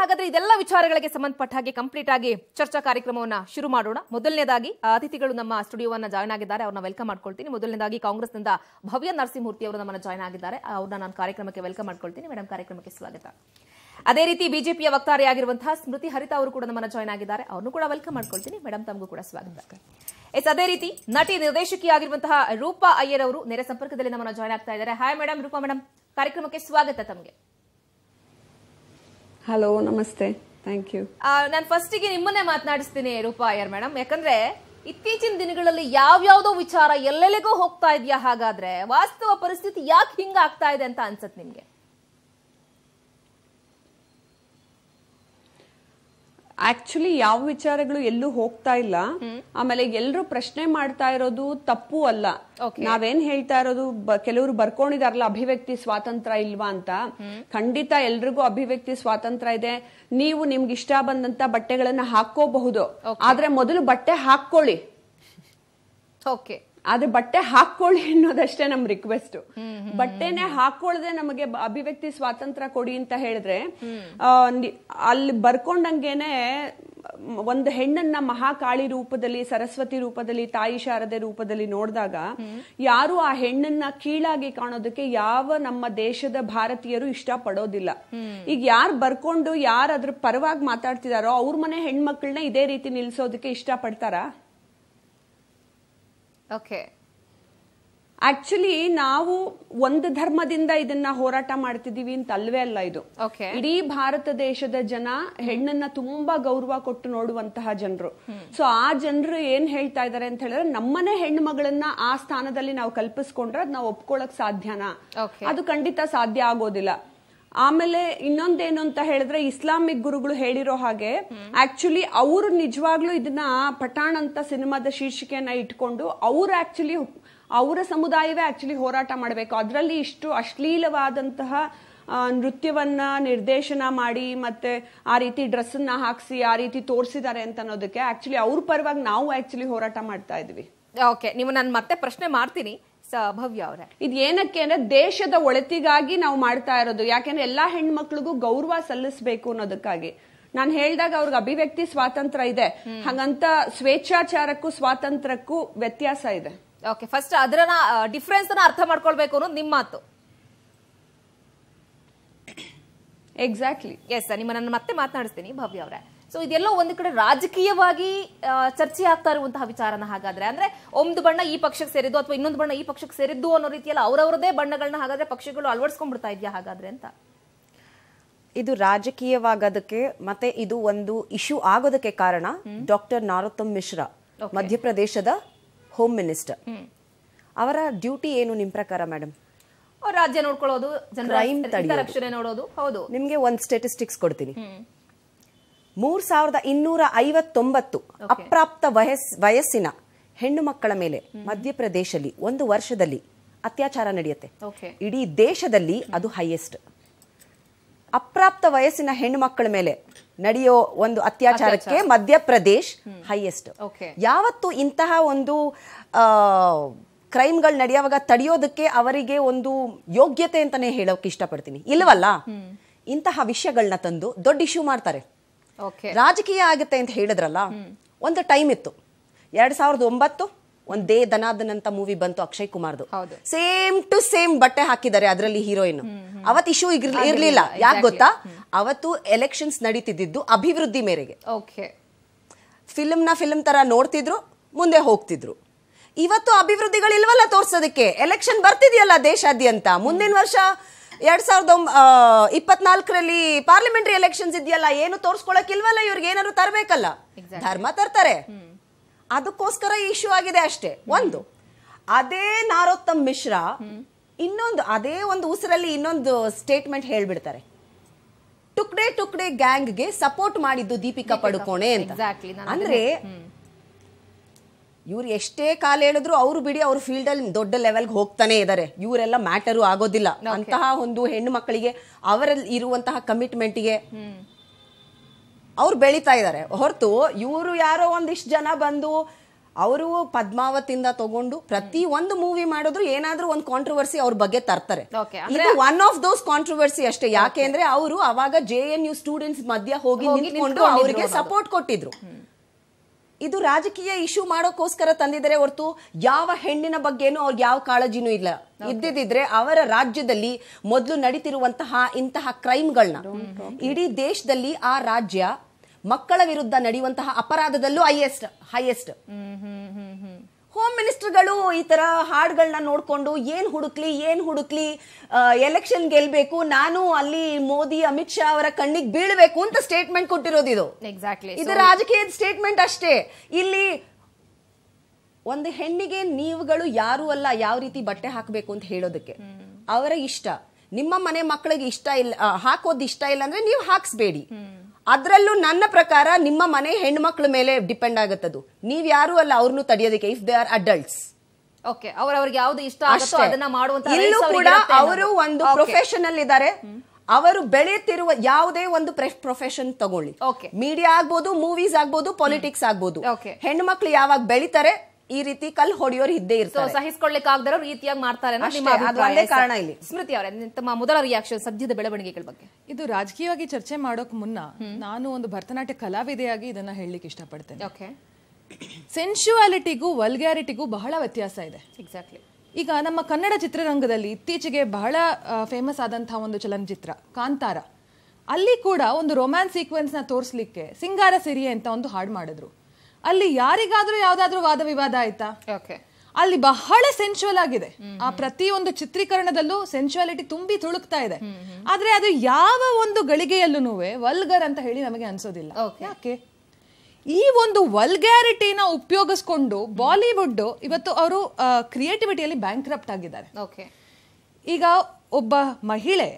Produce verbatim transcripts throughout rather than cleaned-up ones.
ಹಾಗಾದ್ರೆ ಇದೆಲ್ಲ ವಿಚಾರಗಳಿಗೆ ಸಂಬಂಧಪಟ್ಟ ಹಾಗೆ ಕಂಪ್ಲೀಟ್ ಆಗಿ ಚರ್ಚಾ ಕಾರ್ಯಕ್ರಮವನ್ನ ಶುರು ಮಾಡೋಣ. ಮೊದಲನೇದಾಗಿ ಅತಿಥಿಗಳು ನಮ್ಮ ಸ್ಟುಡಿಯೋವನ್ನ ಜಾಯ್ನ್ ಆಗಿದ್ದಾರೆ, ಅವರನ್ನ ವೆಲ್ಕಮ್ ಮಾಡ್ಕೊಳ್ತೀನಿ. ಮೊದಲನೇದಾಗಿ ಕಾಂಗ್ರೆಸ್ ನಿಂದ ಭವ್ಯ ನರಸಿಂಹಮೂರ್ತಿ ಅವರು ನಮ್ಮನ್ನ ಜಾಯ್ನ್ ಆಗಿದ್ದಾರೆ, ಅವರನ್ನ ನಾನು ಕಾರ್ಯಕ್ರಮಕ್ಕೆ ವೆಲ್ಕಮ್ ಮಾಡ್ಕೊಳ್ತೀನಿ. ಮೇಡಮ್, ಕಾರ್ಯಕ್ರಮಕ್ಕೆ ಸ್ವಾಗತ. ಅದೇ ರೀತಿ ಬಿಜೆಪಿಯ ವಕ್ತಾರೆಯಾಗಿರುವಂತಹ ಸ್ಮೃತಿ ಹರಿತಾ ಅವರು ಕೂಡ ನಮ್ಮನ್ನ ಜಾಯ್ನ್ ಆಗಿದ್ದಾರೆ, ಅವರನ್ನು ಕೂಡ ವೆಲ್ಕಮ್ ಮಾಡ್ಕೊಳ್ತೀನಿ. ಮೇಡಮ್, ತಮಗೂ ಕೂಡ ಸ್ವಾಗತ. ಎಸ್, ಅದೇ ರೀತಿ ನಟಿ ನಿರ್ದೇಶಕಿಯಾಗಿರುವಂತಹ ರೂಪಾ ಅಯ್ಯರ್ ಅವರು ನೇರ ಸಂಪರ್ಕದಲ್ಲಿ ನಮ್ಮನ್ನ ಜಾಯ್ನ್ ಆಗ್ತಾ ಇದ್ದಾರೆ. Hi madam. ರೂಪಾ ಮೇಡಮ್, ಕಾರ್ಯಕ್ರಮಕ್ಕೆ ಸ್ವಾಗತ ತಮಗೆ. ಹಲೋ, ನಮಸ್ತೆ. Thank you. ನಾನು ಫಸ್ಟಿಗೆ ನಿಮ್ಮನ್ನೇ ಮಾತನಾಡಿಸ್ತೀನಿ ರೂಪಾ ಅಯ್ಯರ್ ಮೇಡಮ್, ಯಾಕಂದ್ರೆ ಇತ್ತೀಚಿನ ದಿನಗಳಲ್ಲಿ ಯಾವ್ಯಾವ್ದೋ ವಿಚಾರ ಎಲ್ಲೆಲ್ಲಿಗೂ ಹೋಗ್ತಾ ಇದೆಯಾ, ಹಾಗಾದ್ರೆ ವಾಸ್ತವ ಪರಿಸ್ಥಿತಿ ಯಾಕೆ ಹಿಂಗಾಗ್ತಾ ಇದೆ ಅಂತ ಅನ್ಸತ್ ನಿಮ್ಗೆ? ಆಕ್ಚುಲಿ ಯಾವ ವಿಚಾರಗಳು ಎಲ್ಲೂ ಹೋಗ್ತಾ ಇಲ್ಲ. ಆಮೇಲೆ ಎಲ್ಲರೂ ಪ್ರಶ್ನೆ ಮಾಡ್ತಾ ಇರೋದು ತಪ್ಪು ಅಲ್ಲ. ನಾವೇನ್ ಹೇಳ್ತಾ ಇರೋದು, ಕೆಲವರು ಬರ್ಕೊಂಡಿದಾರಲ್ಲ ಅಭಿವ್ಯಕ್ತಿ ಸ್ವಾತಂತ್ರ್ಯ ಇಲ್ವಾ ಅಂತ. ಖಂಡಿತ ಎಲ್ರಿಗೂ ಅಭಿವ್ಯಕ್ತಿ ಸ್ವಾತಂತ್ರ್ಯ ಇದೆ. ನೀವು ನಿಮ್ಗೆ ಇಷ್ಟ ಬಂದಂತ ಬಟ್ಟೆಗಳನ್ನ ಹಾಕೋಬಹುದು, ಆದ್ರೆ ಮೊದಲು ಬಟ್ಟೆ ಹಾಕೊಳ್ಳಿ. ಓಕೆ, ಆದ್ರೆ ಬಟ್ಟೆ ಹಾಕೊಳ್ಳಿ ಅನ್ನೋದಷ್ಟೇ ನಮ್ ರಿಕ್ವೆಸ್ಟ್. ಬಟ್ಟೆನೆ ಹಾಕೊಳ್ಳದೆ ನಮಗೆ ಅಭಿವ್ಯಕ್ತಿ ಸ್ವಾತಂತ್ರ್ಯ ಕೊಡಿ ಅಂತ ಹೇಳಿದ್ರೆ, ಅಲ್ಲಿ ಬರ್ಕೊಂಡಂಗೆನೆ ಒಂದು ಹೆಣ್ಣನ್ನ ಮಹಾಕಾಳಿ ರೂಪದಲ್ಲಿ, ಸರಸ್ವತಿ ರೂಪದಲ್ಲಿ, ತಾಯಿ ಶಾರದೆ ರೂಪದಲ್ಲಿ ನೋಡಿದಾಗ ಯಾರು ಆ ಹೆಣ್ಣನ್ನ ಕೀಳಾಗಿ ಕಾಣೋದಕ್ಕೆ ಯಾವ ನಮ್ಮ ದೇಶದ ಭಾರತೀಯರು ಇಷ್ಟ ಪಡೋದಿಲ್ಲ. ಈಗ ಯಾರು ಬರ್ಕೊಂಡು ಯಾರು ಅದ್ರ ಪರವಾಗಿ ಮಾತಾಡ್ತಿದಾರೋ ಅವ್ರ ಮನೆ ಹೆಣ್ಮಕ್ಳನ್ನ ಇದೇ ರೀತಿ ನಿಲ್ಸೋದಕ್ಕೆ ಇಷ್ಟ ಪಡ್ತಾರ? ಓಕೆ, ಆಕ್ಚುಲಿ ನಾವು ಒಂದು ಧರ್ಮದಿಂದ ಇದನ್ನ ಹೋರಾಟ ಮಾಡ್ತಿದೀವಿ ಅಂತ ಅಲ್ವೇ ಅಲ್ಲ ಇದು. ಇಡೀ ಭಾರತ ದೇಶದ ಜನ ಹೆಣ್ಣನ್ನ ತುಂಬಾ ಗೌರವ ಕೊಟ್ಟು ನೋಡುವಂತಹ ಜನರು. ಸೊ ಆ ಜನರು ಏನ್ ಹೇಳ್ತಾ ಇದಾರೆ ಅಂತ ಹೇಳಿದ್ರೆ, ನಮ್ಮನೆ ಹೆಣ್ಮಗಳನ್ನ ಆ ಸ್ಥಾನದಲ್ಲಿ ನಾವು ಕಲ್ಪಿಸ್ಕೊಂಡ್ರೆ ಅದ್ ನಾವು ಒಪ್ಕೊಳಕ್ ಸಾಧ್ಯನಾ? ಅದು ಖಂಡಿತ ಸಾಧ್ಯ ಆಗೋದಿಲ್ಲ. ಆಮೇಲೆ ಇನ್ನೊಂದೇನು ಅಂತ ಹೇಳಿದ್ರೆ, ಇಸ್ಲಾಮಿಕ್ ಗುರುಗಳು ಹೇಳಿರೋ ಹಾಗೆ ಆಕ್ಚುಲಿ ಅವರು ನಿಜವಾಗ್ಲೂ ಇದನ್ನ ಪಠಾಣ್ ಅಂತ ಸಿನಿಮಾದ ಶೀರ್ಷಿಕೆಯನ್ನ ಇಟ್ಕೊಂಡು ಅವ್ರು ಆಕ್ಚುಲಿ ಅವರ ಸಮುದಾಯವೇ ಆಕ್ಚುಲಿ ಹೋರಾಟ ಮಾಡಬೇಕು. ಅದರಲ್ಲಿ ಇಷ್ಟು ಅಶ್ಲೀಲವಾದಂತಹ ನೃತ್ಯವನ್ನ ನಿರ್ದೇಶನ ಮಾಡಿ ಮತ್ತೆ ಆ ರೀತಿ ಡ್ರೆಸ್ ಅನ್ನ ಹಾಕ್ಸಿ ಆ ರೀತಿ ತೋರಿಸಿದ್ದಾರೆ ಅಂತ ಅನ್ನೋದಕ್ಕೆ ಆಕ್ಚುಲಿ ಅವ್ರ ಪರವಾಗಿ ನಾವು ಆಕ್ಚುಲಿ ಹೋರಾಟ ಮಾಡ್ತಾ ಇದ್ವಿ. ಓಕೆ, ನೀವು ನಾನು ಮತ್ತೆ ಪ್ರಶ್ನೆ ಮಾಡ್ತೀನಿ ಭವ್ಯ ಅವರೇ. ಇದು ಏನಕ್ಕೆ ಅಂದ್ರೆ ದೇಶದ ಒಳತಿಗಾಗಿ ನಾವು ಮಾಡ್ತಾ ಇರೋದು, ಯಾಕೆಂದ್ರೆ ಎಲ್ಲಾ ಹೆಣ್ಮಕ್ಳಿಗೂ ಗೌರವ ಸಲ್ಲಿಸಬೇಕು ಅನ್ನೋದಕ್ಕಾಗಿ. ನಾನು ಹೇಳಿದಾಗ ಅವ್ರಿಗೆ ಅಭಿವ್ಯಕ್ತಿ ಸ್ವಾತಂತ್ರ್ಯ ಇದೆ, ಹಾಗಂತ ಸ್ವೇಚ್ಛಾಚಾರಕ್ಕೂ ಸ್ವಾತಂತ್ರ್ಯಕ್ಕೂ ವ್ಯತ್ಯಾಸ ಇದೆ. ಓಕೆ, ಫಸ್ಟ್ ಅದರ ಡಿಫರೆನ್ಸ್ ಅರ್ಥ ಮಾಡ್ಕೊಳ್ಬೇಕು ಅನ್ನೋದು ನಿಮ್ಮ ಮಾತು. ಎಕ್ಸಾಕ್ಟ್ಲಿ. ಎಸ್, ನಿಮ್ಮ ನಾನು ಮತ್ತೆ ಮಾತನಾಡಿಸ್ತೀನಿ ಭವ್ಯ ಅವರೇ. ಸೊ ಇದೆಲ್ಲೋ ಒಂದು ಕಡೆ ರಾಜಕೀಯವಾಗಿ ಚರ್ಚೆ ಆಗ್ತಾ ಇರುವಂತಹ ವಿಚಾರನ, ಹಾಗಾದ್ರೆ ಅಂದ್ರೆ ಒಂದು ಬಣ್ಣ ಈ ಪಕ್ಷಕ್ಕೆ ಸೇರಿದ್ದು ಅಥವಾ ಇನ್ನೊಂದು ಬಣ್ಣ ಈ ಪಕ್ಷಕ್ಕೆ ಸೇರಿದ್ದು ಅನ್ನೋ ರೀತಿಯಲ್ಲಿ ಅವರವರದೇ ಬಣ್ಣಗಳನ್ನ ಹಾಗಾದ್ರೆ ಪಕ್ಷಗಳು ಅಳವಡಿಸ್ಕೊಂಡ್ಬಿಡ್ತಾ ಇದೆಯಾ ಹಾಗಾದ್ರೆ ಅಂತ? ಇದು ರಾಜಕೀಯವಾಗೋದಕ್ಕೆ ಮತ್ತೆ ಇದು ಒಂದು ಇಶ್ಯೂ ಆಗೋದಕ್ಕೆ ಕಾರಣ ಡಾಕ್ಟರ್ ನಾರೋತ್ತಮ್ ಮಿಶ್ರಾ, ಮಧ್ಯಪ್ರದೇಶದ ಹೋಮ್ ಮಿನಿಸ್ಟರ್. ಅವರ ಡ್ಯೂಟಿ ಏನು ನಿಮ್ ಪ್ರಕಾರ ಮೇಡಮ್? ರಾಜ್ಯ ನೋಡ್ಕೊಳ್ಳೋದು, ಜನರ ರಕ್ಷಣೆ ನೋಡೋದು. ಹೌದು, ನಿಮ್ಗೆ ಒಂದು ಸ್ಟಾಟಿಸ್ಟಿಕ್ಸ್ ಕೊಡ್ತೀನಿ. ಮೂರ್ ಸಾವಿರದ ಇನ್ನೂರ ಐವತ್ತೊಂಬತ್ತು ಅಪ್ರಾಪ್ತ ವಯಸ್ ವಯಸ್ಸಿನ ಹೆಣ್ಣು ಮಕ್ಕಳ ಮೇಲೆ ಮಧ್ಯಪ್ರದೇಶದಲ್ಲಿ ಒಂದು ವರ್ಷದಲ್ಲಿ ಅತ್ಯಾಚಾರ ನಡೆಯುತ್ತೆ. ಇಡೀ ದೇಶದಲ್ಲಿ ಅದು ಹೈಯೆಸ್ಟ್. ಅಪ್ರಾಪ್ತ ವಯಸ್ಸಿನ ಹೆಣ್ಣು ಮಕ್ಕಳ ಮೇಲೆ ನಡೆಯೋ ಒಂದು ಅತ್ಯಾಚಾರಕ್ಕೆ ಮಧ್ಯಪ್ರದೇಶ್ ಹೈಯೆಸ್ಟ್. ಯಾವತ್ತು ಇಂತಹ ಒಂದು ಕ್ರೈಮ್ಗಳು ನಡೆಯುವಾಗ ತಡೆಯೋದಕ್ಕೆ ಅವರಿಗೆ ಒಂದು ಯೋಗ್ಯತೆ ಅಂತಾನೆ ಹೇಳೋಕೆ ಇಷ್ಟಪಡ್ತೀನಿ. ಇಲ್ವಲ್ಲ, ಇಂತಹ ವಿಷಯಗಳನ್ನ ತಂದು ದೊಡ್ಡ ಇಶ್ಯೂ ಮಾಡ್ತಾರೆ. ರಾಜಕೀಯ ಆಗುತ್ತೆ ಅಂತ ಹೇಳಿದ್ರಲ್ಲ, ಒಂದು ಟೈಮ್ ಇತ್ತು ಎರಡ್ ಸಾವಿರದ ಒಂಬತ್ತು ಒಂದ್ ದೇ ದನಾದನ್ ಅಂತ ಮೂವಿ ಬಂತು ಅಕ್ಷಯ್ ಕುಮಾರ್ದು. ಸೇಮ್ ಟು ಸೇಮ್ ಬಟ್ಟೆ ಹಾಕಿದ್ದಾರೆ ಅದರಲ್ಲಿ ಹೀರೋಯಿನ್. ಅವತ್ ಇಶ್ಯೂ ಇರ್ಲಿಲ್ಲ, ಯಾಕೆ ಗೊತ್ತಾ? ಅವತ್ತು ಎಲೆಕ್ಷನ್ಸ್ ನಡೀತಿದ್ದು ಅಭಿವೃದ್ಧಿ ಮೇರೆಗೆ. ಫಿಲ್ಮ್ ನ ಫಿಲ್ಮ್ ತರ ನೋಡ್ತಿದ್ರು, ಮುಂದೆ ಹೋಗ್ತಿದ್ರು. ಇವತ್ತು ಅಭಿವೃದ್ಧಿಗಳಿಲ್ವಲ್ಲ ತೋರ್ಸೋದಕ್ಕೆ, ಎಲೆಕ್ಷನ್ ಬರ್ತಿದ್ಯಲ್ಲ ದೇಶಾದ್ಯಂತ. ಮುಂದಿನ ವರ್ಷ ಎರಡ್ ಸಾವಿರದ ಇಪ್ಪತ್ನಾಲ್ಕರಲ್ಲಿ ಪಾರ್ಲಿಮೆಂಟರಿ ಎಲೆಕ್ಷನ್ಸ್ ಇದೆಯಲ್ಲ, ಏನು ತೋರ್ಸ್ಕೊಳಕ್ ಇಲ್ವಲ್ಲ, ಇವ್ರಿಗೆ ಏನಾದ್ರು ತರಬೇಕಲ್ಲ, ಧರ್ಮ ತರ್ತಾರೆ. ಅದಕ್ಕೋಸ್ಕರ ಇಶ್ಯೂ ಆಗಿದೆ ಅಷ್ಟೇ ಒಂದು. ಅದೇ ನಾರೋತ್ತಮ್ ಮಿಶ್ರಾ ಇನ್ನೊಂದು ಅದೇ ಒಂದು ಉಸಿರಲ್ಲಿ ಇನ್ನೊಂದು ಸ್ಟೇಟ್ಮೆಂಟ್ ಹೇಳ್ಬಿಡ್ತಾರೆ, ಟುಕ್ಡೆ ಟುಕ್ಡೆ ಗ್ಯಾಂಗ್ಗೆ ಸಪೋರ್ಟ್ ಮಾಡಿದ್ದು ದೀಪಿಕಾ ಪಡುಕೋಣೆ ಅಂತ. ಅಂದ್ರೆ ಇವ್ರು ಎಷ್ಟೇ ಕಾಲ ಹೇಳಿದ್ರು ಅವ್ರು ಬಿಡಿ, ಅವ್ರ ಫೀಲ್ಡ್ ಅಲ್ಲಿ ದೊಡ್ಡ ಲೆವೆಲ್ಗೆ ಹೋಗ್ತಾನೆ ಇದಾರೆ, ಇವರೆಲ್ಲ ಮ್ಯಾಟರು ಆಗೋದಿಲ್ಲ ಅಂತಹ ಒಂದು ಹೆಣ್ಣು ಮಕ್ಕಳಿಗೆ ಅವರಲ್ಲಿ ಇರುವಂತಹ ಕಮಿಟ್ಮೆಂಟ್ಗೆ ಅವ್ರು ಬೆಳೀತಾ ಇದ್ದಾರೆ ಹೊರತು ಇವರು ಯಾರೋ ಒಂದಿಷ್ಟು ಜನ ಬಂದು ಅವರು ಪದ್ಮಾವತಿಯಿಂದ ತಗೊಂಡು ಪ್ರತಿ ಒಂದು ಮೂವಿ ಮಾಡಿದ್ರು ಏನಾದರೂ ಒಂದು ಕಾಂಟ್ರವರ್ಸಿ ಅವರ ಬಗ್ಗೆ ತರ್ತಾರೆ. ಇದು ಒನ್ ಆಫ್ ದೋಸ್ ಕಾಂಟ್ರವರ್ಸಿ ಅಷ್ಟೇ. ಯಾಕೆಂದ್ರೆ ಅವರು ಆವಾಗ ಜೆಎನ್ಯು ಸ್ಟೂಡೆಂಟ್ಸ್ ಮಧ್ಯ ಹೋಗಿ ನಿಂತುಕೊಂಡು ಅವರಿಗೆ ಸಪೋರ್ಟ್ ಕೊಟ್ಟಿದ್ರು. ಇದು ರಾಜಕೀಯ ಇಶ್ಯೂ ಮಾಡೋಕೋಸ್ಕರ ತಂದಿದ್ದಾರೆ ಹೊರತು ಯಾವ ಹೆಣ್ಣಿನ ಬಗ್ಗೆನೂ ಅವರಿಗೆ ಯಾವ ಕಾಳಜಿನೂ ಇಲ್ಲ. ಇದ್ದಿದ್ರೆ ಅವರ ರಾಜ್ಯದಲ್ಲಿ ಮೊದಲು ನಡೆಯುತ್ತಿರುವಂತಹ ಇಂತಹ ಕ್ರೈಮ್ಗಳನ್ನ ಇಡೀ ದೇಶದಲ್ಲಿ ಆ ರಾಜ್ಯ ಮಕ್ಕಳ ವಿರುದ್ಧ ನಡೆಯುವಂತಹ ಅಪರಾಧದಲ್ಲೂ ಹೈಯೆಸ್ಟ್ ಹೈಯೆಸ್ಟ್ ಹೋಮ್ ಮಿನಿಸ್ಟರ್ಗಳು ಈ ತರ ಹಾಡ್ಗಳನ್ನ ನೋಡ್ಕೊಂಡು ಏನ್ ಹುಡುಕ್ಲಿ ಏನ್ ಹುಡುಕ್ಲಿ ಎಲೆಕ್ಷನ್ ಗೆಲ್ಬೇಕು, ನಾನು ಅಲ್ಲಿ ಮೋದಿ ಅಮಿತ್ ಶಾ ಅವರ ಕಣ್ಣಿಗೆ ಬೀಳ್ಬೇಕು ಅಂತ ಸ್ಟೇಟ್ಮೆಂಟ್ ಕೊಟ್ಟಿರೋದು. ಇದು ಎಕ್ಸಾಕ್ಟ್ಲಿ ಇದು ರಾಜಕೀಯದ ಸ್ಟೇಟ್ಮೆಂಟ್ ಅಷ್ಟೇ. ಇಲ್ಲಿ ಒಂದು ಹೆಣ್ಣಿಗೆ ನೀವುಗಳು ಯಾರು ಅಲ್ಲ, ಯಾವ ರೀತಿ ಬಟ್ಟೆ ಹಾಕಬೇಕು ಅಂತ ಹೇಳೋದಕ್ಕೆ ಅವರ ಇಷ್ಟ. ನಿಮ್ಮ ಮನೆ ಮಕ್ಕಳಿಗೆ ಇಷ್ಟ ಇಲ್ಲ ಹಾಕೋದು ಇಷ್ಟ ಇಲ್ಲ ಅಂದ್ರೆ ನೀವು ಹಾಕ್ಸ್ಬೇಡಿ. ಅದರಲ್ಲೂ ನನ್ನ ಪ್ರಕಾರ ನಿಮ್ಮ ಮನೆ ಹೆಣ್ಮಕ್ಳ ಮೇಲೆ ಡಿಪೆಂಡ್ ಆಗುತ್ತದು. ನೀವ್ ಯಾರು ಅಲ್ಲ ಅವ್ರನ್ನು ತಡೆಯೋದಕ್ಕೆ. If they are adults okay, ಅವರವರಿಗೆ ಯಾವುದು ಇಷ್ಟ ಆಗುತ್ತೋ ಅದನ್ನ ಮಾಡುವಂತ. ಇಲ್ಲೂ ಕೂಡ ಅವರು ಒಂದು ಪ್ರೊಫೆಷನಲ್ ಇದ್ದಾರೆ. ಅವರು ಬೆಳೆಯುತ್ತಿರುವ ಯಾವುದೇ ಒಂದು ಪ್ರೊಫೆಷನ್ ತಗೊಳ್ಳಿ, ಮೀಡಿಯಾ ಆಗ್ಬೋದು, ಮೂವೀಸ್ ಆಗ್ಬೋದು, ಪೊಲಿಟಿಕ್ಸ್ ಆಗ್ಬೋದು, ಹೆಣ್ಮಕ್ಳು ಯಾವಾಗ ಬೆಳಿತಾರೆ ಈ ರೀತಿ ಕಲ್ ಹೊಡೆಯೋರು ಇದ್ದೇ ಇರ್ತಾರೆ. ಸಹಿಸಿಕೊಳ್ಳಕ್ಕಾಗದರೋ ರೀತಿಯಾಗಿ ಮಾಡ್ತಾರೆ. ಸ್ಮೃತಿ ಅವರೇ, ತಮ್ಮ ಮೊದಲ ರಿಯಾಕ್ಷನ್ ಸದ್ಯದ ಬೆಳವಣಿಗೆಗಳ ಬಗ್ಗೆ. ಇದು ರಾಜಕೀಯವಾಗಿ ಚರ್ಚೆ ಮಾಡೋಕ್ ಮುನ್ನ ನಾನು ಒಂದು ಭರತನಾಟ್ಯ ಕಲಾವಿದೆಯಾಗಿ ಇದನ್ನ ಹೇಳಲಿಕ್ಕೆ ಇಷ್ಟಪಡ್ತೇನೆ. ಸೆನ್ಶುಯಾಲಿಟಿಗೂ ವಲ್ಗ್ಯಾರಿಟಿಗೂ ಬಹಳ ವ್ಯತ್ಯಾಸ ಇದೆ. ಎಕ್ಸಾಕ್ಟ್ಲಿ. ಈಗ ನಮ್ಮ ಕನ್ನಡ ಚಿತ್ರರಂಗದಲ್ಲಿ ಇತ್ತೀಚೆಗೆ ಬಹಳ ಫೇಮಸ್ ಆದಂತಹ ಒಂದು ಚಲನಚಿತ್ರ ಕಾಂತಾರ, ಅಲ್ಲಿ ಕೂಡ ಒಂದು ರೊಮ್ಯಾನ್ಸ್ ಸೀಕ್ವೆನ್ಸ್ ನ ತೋರಿಸಲಿಕ್ಕೆ ಸಿಂಗಾರ ಸಿರಿಯೆ ಅಂತ ಒಂದು ಹಾಡು ಮಾಡಿದ್ರು. ಅಲ್ಲಿ ಯಾರಿಗಾದ್ರೂ ಯಾವ್ದಾದ್ರೂ ವಾದ ವಿವಾದ ಆಯ್ತಾ? ಅಲ್ಲಿ ಬಹಳ ಸೆನ್ಶುವಲ್ ಆಗಿದೆ. ಆ ಪ್ರತಿಯೊಂದು ಚಿತ್ರೀಕರಣದಲ್ಲೂ ಸೆನ್ಶುಯಾಲಿಟಿ ತುಂಬಿ ತುಳುಕ್ತಾ ಇದೆ. ಆದ್ರೆ ಅದು ಯಾವ ಒಂದು ಗಳಿಗೆಯಲ್ಲೂ ವಲ್ಗರ್ ಅಂತ ಹೇಳಿ ನಮಗೆ ಅನ್ಸೋದಿಲ್ಲ. ಯಾಕೆ ಈ ಒಂದು ವಲ್ಗ್ಯಾರಿಟಿನ ಉಪಯೋಗಿಸ್ಕೊಂಡು ಬಾಲಿವುಡ್ ಇವತ್ತು ಅವರು ಕ್ರಿಯೇಟಿವಿಟಿಯಲ್ಲಿ ಬ್ಯಾಂಕ್ರಪ್ಟ್ ಆಗಿದ್ದಾರೆ. ಈಗ ಒಬ್ಬ ಮಹಿಳೆ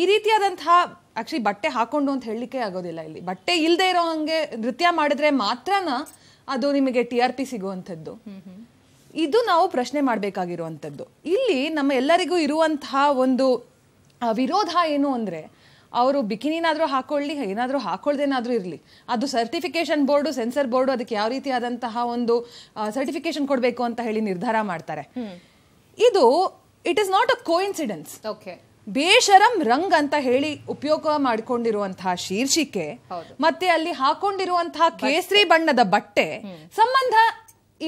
ಈ ರೀತಿಯಾದಂತಹ ಆಕ್ಚುಲಿ ಬಟ್ಟೆ ಹಾಕೊಂಡು ಅಂತ ಹೇಳಲಿಕ್ಕೆ ಆಗೋದಿಲ್ಲ. ಇಲ್ಲಿ ಬಟ್ಟೆ ಇಲ್ಲದೆ ಇರೋ ಹಂಗೆ ನೃತ್ಯ ಮಾಡಿದ್ರೆ ಮಾತ್ರನ ಅದು ನಿಮಗೆ ಟಿ ಆರ್ ಪಿ ಸಿಗುವಂಥದ್ದು. ಇದು ನಾವು ಪ್ರಶ್ನೆ ಮಾಡಬೇಕಾಗಿರುವಂಥದ್ದು. ಇಲ್ಲಿ ನಮ್ಮ ಎಲ್ಲರಿಗೂ ಇರುವಂತಹ ಒಂದು ವಿರೋಧ ಏನು ಅಂದರೆ, ಅವರು ಬಿಕಿನಿನಾದರೂ ಹಾಕೊಳ್ಳಿ, ಏನಾದರೂ ಹಾಕೊಳ್ಳ್ದೇನಾದರೂ ಇರಲಿ, ಅದು ಸರ್ಟಿಫಿಕೇಶನ್ ಬೋರ್ಡು ಸೆನ್ಸರ್ ಬೋರ್ಡು ಅದಕ್ಕೆ ಯಾವ ರೀತಿಯಾದಂತಹ ಒಂದು ಸರ್ಟಿಫಿಕೇಶನ್ ಕೊಡಬೇಕು ಅಂತ ಹೇಳಿ ನಿರ್ಧಾರ ಮಾಡ್ತಾರೆ. ಇದು it is not a coincidence. Okay, Besharam Rang ಅಂತ ಹೇಳಿ ಉಪಯೋಗ ಮಾಡಿಕೊಂಡಿರುವಂತಹ ಶೀರ್ಷಿಕೆ ಮತ್ತೆ ಅಲ್ಲಿ ಹಾಕೊಂಡಿರುವಂತಹ ಕೇಸರಿ ಬಣ್ಣದ ಬಟ್ಟೆ ಸಂಬಂಧ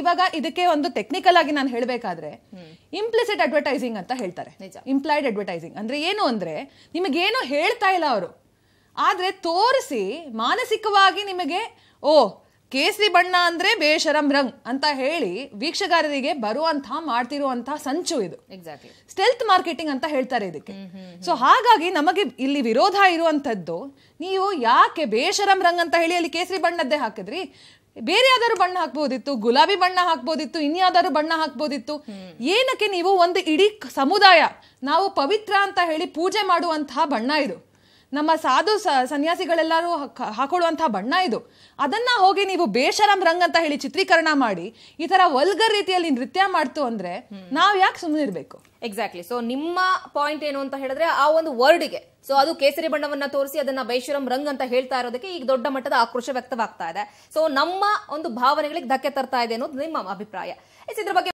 ಇವಾಗ ಇದಕ್ಕೆ ಒಂದು ಟೆಕ್ನಿಕಲ್ ಆಗಿ ನಾನು ಹೇಳಬೇಕಾದ್ರೆ ಇಂಪ್ಲಿಸಿಟ್ ಅಡ್ವರ್ಟೈಸಿಂಗ್ ಅಂತ ಹೇಳ್ತಾರೆ. ಇಂಪ್ಲೈಡ್ ಅಡ್ವರ್ಟೈಸಿಂಗ್ ಅಂದ್ರೆ ಏನು ಅಂದ್ರೆ, ನಿಮಗೇನು ಹೇಳ್ತಾ ಇಲ್ಲ ಅವರು, ಆದ್ರೆ ತೋರಿಸಿ ಮಾನಸಿಕವಾಗಿ ನಿಮಗೆ ಓ ಕೇಸರಿ ಬಣ್ಣ ಅಂದ್ರೆ ಬೇಶರಂ ರಂಗ್ ಅಂತ ಹೇಳಿ ವೀಕ್ಷಕರಿಗೆ ಬರುವಂತಹ ಮಾಡ್ತಿರುವಂತಹ ಸಂಚು ಇದು. ಎಕ್ಸಾಕ್ಟ್ಲಿ ಸ್ಟೆಲ್ತ್ ಮಾರ್ಕೆಟಿಂಗ್ ಅಂತ ಹೇಳ್ತಾರೆ ಇದಕ್ಕೆ. ಸೊ ಹಾಗಾಗಿ ನಮಗೆ ಇಲ್ಲಿ ವಿರೋಧ ಇರುವಂತದ್ದು, ನೀವು ಯಾಕೆ ಬೇಶರಂ ರಂಗ್ ಅಂತ ಹೇಳಿ ಅಲ್ಲಿ ಕೇಸರಿ ಬಣ್ಣದ್ದೇ ಹಾಕಿದ್ರಿ, ಬೇರೆ ಯಾವ್ದಾದ್ರು ಬಣ್ಣ ಹಾಕ್ಬೋದಿತ್ತು, ಗುಲಾಬಿ ಬಣ್ಣ ಹಾಕ್ಬೋದಿತ್ತು, ಇನ್ಯಾವ್ದಾದ್ರು ಬಣ್ಣ ಹಾಕ್ಬೋದಿತ್ತು. ಏನಕ್ಕೆ ನೀವು ಒಂದು ಇಡೀ ಸಮುದಾಯ ನಾವು ಪವಿತ್ರ ಅಂತ ಹೇಳಿ ಪೂಜೆ ಮಾಡುವಂತಹ ಬಣ್ಣ ಇದು, ನಮ್ಮ ಸಾಧು ಸನ್ಯಾಸಿಗಳೆಲ್ಲರೂ ಹಾಕೊಳ್ಳುವಂತಹ ಬಣ್ಣ ಇದು, ಅದನ್ನ ಹೋಗಿ ನೀವು ಬೇಶರಂ ರಂಗ್ ಅಂತ ಹೇಳಿ ಚಿತ್ರೀಕರಣ ಮಾಡಿ ಈ ತರ ವಲ್ಗರ್ ರೀತಿಯಲ್ಲಿ ನೃತ್ಯ ಮಾಡ್ತು ಅಂದ್ರೆ ನಾವ್ ಯಾಕೆ ಸುಮ್ಮನೆ ಇರ್ಬೇಕು? ಎಕ್ಸಾಕ್ಟ್ಲಿ. ಸೊ ನಿಮ್ಮ ಪಾಯಿಂಟ್ ಏನು ಅಂತ ಹೇಳಿದ್ರೆ, ಆ ಒಂದು ವರ್ಡ್ಗೆ ಸೊ ಅದು ಕೇಸರಿ ಬಣ್ಣವನ್ನ ತೋರಿಸಿ ಅದನ್ನ ಬೇಶರಂ ರಂಗ್ ಅಂತ ಹೇಳ್ತಾ ಇರೋದಕ್ಕೆ ಈಗ ದೊಡ್ಡ ಮಟ್ಟದ ಆಕ್ರೋಶ ವ್ಯಕ್ತವಾಗ್ತಾ ಇದೆ. ಸೊ ನಮ್ಮ ಒಂದು ಭಾವನೆಗಳಿಗೆ ಧಕ್ಕೆ ತರ್ತಾ ಇದೆ ಅನ್ನೋದು ನಿಮ್ಮ ಅಭಿಪ್ರಾಯ. ಇದ್ರ ಬಗ್ಗೆ